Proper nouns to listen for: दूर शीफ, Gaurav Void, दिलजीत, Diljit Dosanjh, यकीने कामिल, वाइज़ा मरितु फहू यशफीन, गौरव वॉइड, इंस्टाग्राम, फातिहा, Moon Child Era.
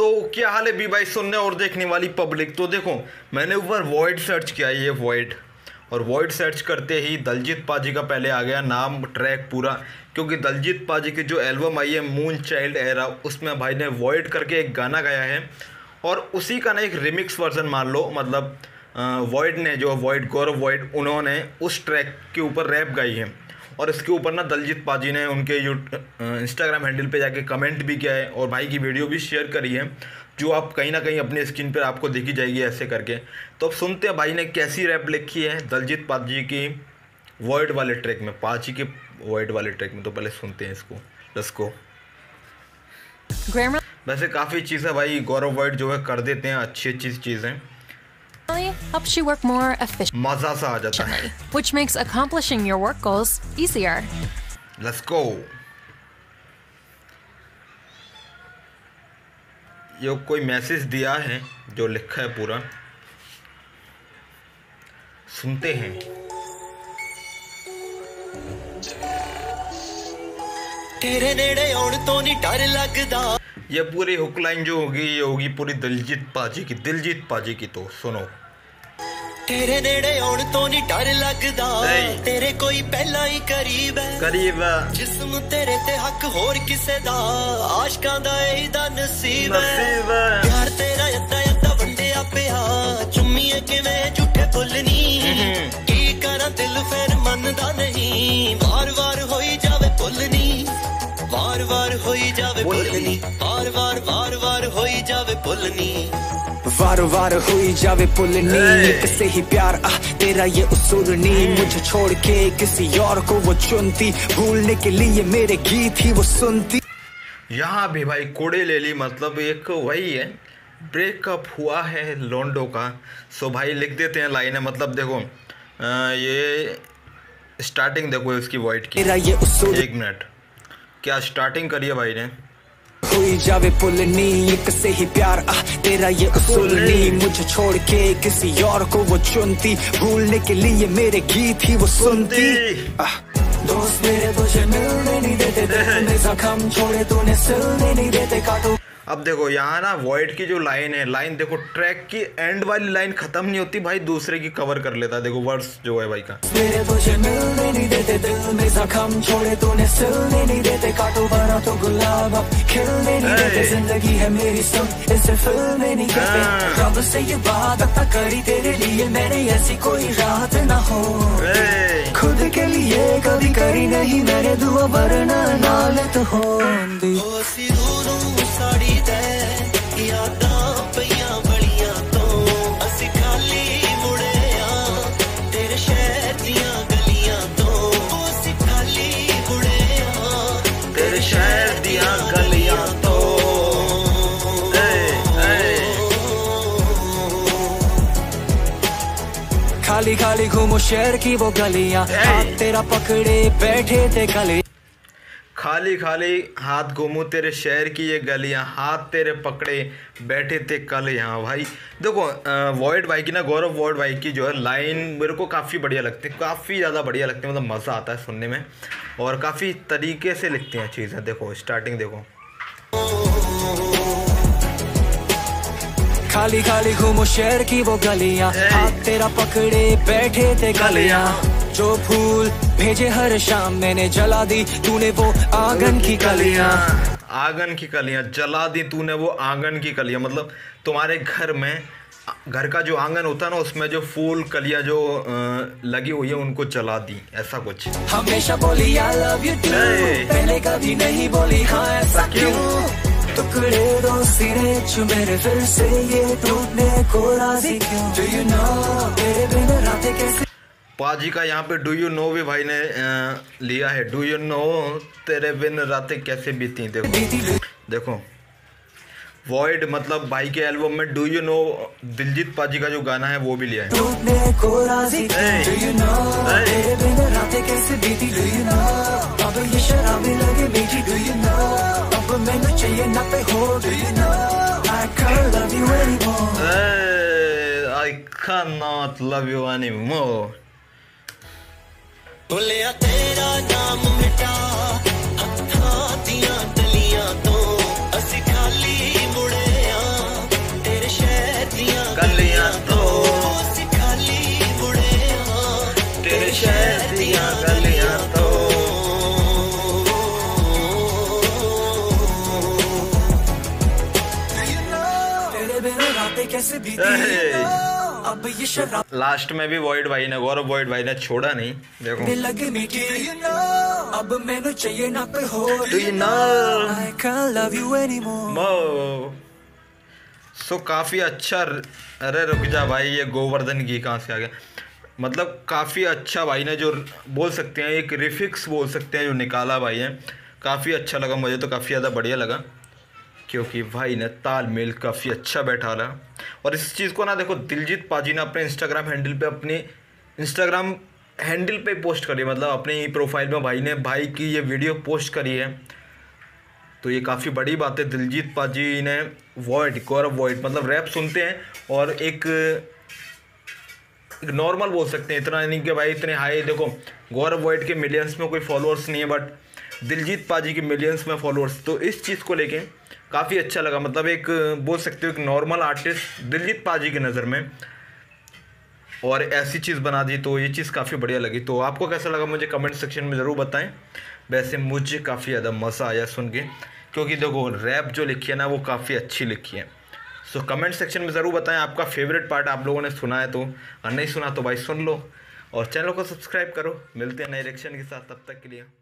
तो क्या हाल है बी भाई सुनने और देखने वाली पब्लिक। तो देखो मैंने ऊपर वॉइड सर्च किया, ये वॉइड, और वॉइड सर्च करते ही दलजीत पाजी का पहले आ गया नाम, ट्रैक पूरा, क्योंकि दलजीत पाजी की जो एल्बम आई है मून चाइल्ड एरा, उसमें भाई ने वॉइड करके एक गाना गाया है और उसी का ना एक रिमिक्स वर्जन मान लो, मतलब वॉइड ने जो वॉइड गौरव वॉइड उन्होंने उस ट्रैक के ऊपर रैप गाई है और इसके ऊपर ना दलजीत पाजी ने उनके इंस्टाग्राम हैंडल पे जाके कमेंट भी किया है और भाई की वीडियो भी शेयर करी है जो आप कहीं ना कहीं अपने स्क्रीन पर आपको दिखी जाएगी ऐसे करके। तो अब सुनते हैं भाई ने कैसी रैप लिखी है दलजीत पाजी की वर्ड वाले ट्रैक में, पाजी के वर्ड वाले ट्रैक में। तो पहले सुनते हैं इसको, लेट्स गो। वैसे काफ़ी चीज़ें भाई गौरव वॉइड जो है कर देते हैं, अच्छी अच्छी चीज़ें, helps you work more efficiently, मजा सा आ जाता है, which makes accomplishing your work goals easier. Let's go. ये कोई मैसेज दिया है जो लिखा है पूरा, सुनते हैं। तेरे नेड़े और तो नहीं डर लगदा। ये पूरी हुक लाइन जो होगी ये होगी पूरी दिलजीत पाजी की, दिलजीत पाजी की। तो सुनो, तेरे नेड़े आउण तो नहीं डर लगदा, तेरे कोई पहला ही करीब है, करीब है, जिस्म तेरे ते हक होर किसे दा, आशकां दा एही दा नसीब है, प्यार तेरा इत्ता इत्ता वंडिया पिया, चुम्मीए किवें झूठे फुल नी, की करां दिल फिर मनदा नहीं, वार वार होई जावे भुल नी, वार वार होई जावे भुल नी, वार वार वार वार होई जावे भुल नी, वार वार हुई जावे पुलनी, एक से ही प्यार तेरा ये उसूल नी, मुझे छोड़ के किसी और को वो चुनती, भूलने के लिए मेरे गीत ही वो सुनती। यहाँ भी भाई कोड़े ले ली, मतलब एक वही है, ब्रेकअप हुआ है लोंडो का, सो भाई लिख देते हैं लाइन है, मतलब देखो ये स्टार्टिंग देखो इसकी वॉइड की, एक मिनट क्या स्टार्टिंग करिए भाई ने, हुई जावे पुलनी, एक से ही प्यार तेरा ये उसूल नी, मुझे छोड़ के किसी और को वो चुनती, भूलने के लिए मेरे गीत ही वो सुनती, दोस्त मेरे तुझे मिलने नहीं देते, तूने जख्म छोड़े तूने सिलने नहीं देते काटो। अब देखो यहाँ ना वॉइड की जो लाइन है, लाइन देखो ट्रैक की एंड वाली लाइन खत्म नहीं होती भाई, दूसरे की कवर कर लेता है, देखो वर्ड्स जो है भाई का, मेरे तुझे मिलने नहीं देते, दिल में जख्म छोड़े तूने सिलने नहीं देते, काटो बना तो गुलाब अब खिलने नहीं देते, जिंदगी है मेरी सुन इसे फिल्में नहीं करते, रब से ये बात अब तक करी तेरे लिए मैंने, ऐसी कोई रात ना हो खुद के लिए कभी करी नहीं मैंने, दुआ वरना लालत हो खाली खाली घूमो शहर की वो गलियां, हाथ तेरा पकड़े बैठे थे गले, खाली खाली हाथ घूमो तेरे शहर की ये गलियां, हाथ तेरे पकड़े बैठे थे कल यहाँ। भाई देखो वॉइड भाई की ना, गौरव वॉइड भाई की जो है लाइन मेरे को काफ़ी बढ़िया लगती है, काफ़ी ज़्यादा बढ़िया लगती है, मतलब मज़ा आता है सुनने में और काफ़ी तरीके से लिखते हैं चीज़ें। देखो स्टार्टिंग देखो, खाली खाली घूमो शहर की वो गलियां, हाथ तेरा पकड़े बैठे थे गलियां, जो फूल भेजे हर शाम मैंने जला दी तूने वो आंगन की कलियां, आंगन की कलियां जला दी तूने वो आंगन की कलियां, मतलब तुम्हारे घर में, घर का जो आंगन होता है ना उसमें जो फूल कलियां जो लगी हुई है उनको जला दी, ऐसा कुछ। हमेशा बोली आई लव यू टू, पहले कभी नहीं बोली हाँ ऐसा क्यों, टुकड़े दो सिरे चुमे रे फिर से ये टूटने को राजी क्यों, डू यू नो मेरे बिना रातें कैसे। पाजी का यहाँ पे डू यू नो भी भाई ने लिया है, डू यू नो तेरे बिना रातें कैसे बीती। देखो देखो वॉइड मतलब भाई के एल्बम में डू यू नो दिलजीत पाजी का जो गाना है वो भी लिया है, टूटने को राजी क्यों, डू यू नो तेरे बिना रातें कैसे बीती, डू यू नो अब ये शराब लगे मीठी, do you know I cannot love you anymore. बोलिया तेरा नाम मिटा अखा दिया गलियां तो, असी खाली मुड़े कैसे अब ये शराब। लास्ट में भी वॉइड भाई ने, गौरव वॉइड भाई ने छोड़ा नहीं। देखो लगे मीठी अब मैंने चाहिए ना पे हो I can't love you anymore। सो काफ़ी अच्छा। अरे रुक जा भाई, ये गोवर्धन घी कहाँ से आ गया। मतलब काफ़ी अच्छा भाई ने, जो बोल सकते हैं एक रिफिक्स बोल सकते हैं, जो निकाला भाई है काफ़ी अच्छा लगा मुझे, तो काफ़ी ज़्यादा बढ़िया लगा क्योंकि भाई ने तालमेल काफ़ी अच्छा बैठा रहा। और इस चीज़ को ना देखो दिलजीत पाजी ने अपने इंस्टाग्राम हैंडल पे पोस्ट करी, मतलब अपने ही प्रोफाइल में भाई ने भाई की ये वीडियो पोस्ट करी है। तो ये काफ़ी बड़ी बात है। दिलजीत पाजी ने वॉइड, गौरव वॉइड, मतलब रैप सुनते हैं और एक नॉर्मल बोल सकते हैं, इतना नहीं कि भाई इतने हाई। देखो गौरव वॉइड के मिलियंस में कोई फॉलोअर्स नहीं है, बट दिलजीत पाजी के मिलियंस में फॉलोअर्स। तो इस चीज़ को लेके काफ़ी अच्छा लगा। मतलब एक बोल सकते हो एक नॉर्मल आर्टिस्ट दिलजीत पाजी की नज़र में और ऐसी चीज़ बना दी, तो ये चीज़ काफ़ी बढ़िया लगी। तो आपको कैसा लगा मुझे कमेंट सेक्शन में ज़रूर बताएं। वैसे मुझे काफ़ी ज़्यादा मज़ा आया सुन के, क्योंकि देखो रैप जो लिखी है ना वो काफ़ी अच्छी लिखी है। सो कमेंट सेक्शन में ज़रूर बताएं आपका फेवरेट पार्ट आप लोगों ने सुना है तो, और नहीं सुना तो भाई सुन लो और चैनल को सब्सक्राइब करो। मिलते हैं नए रिएक्शन के साथ, तब तक के लिए।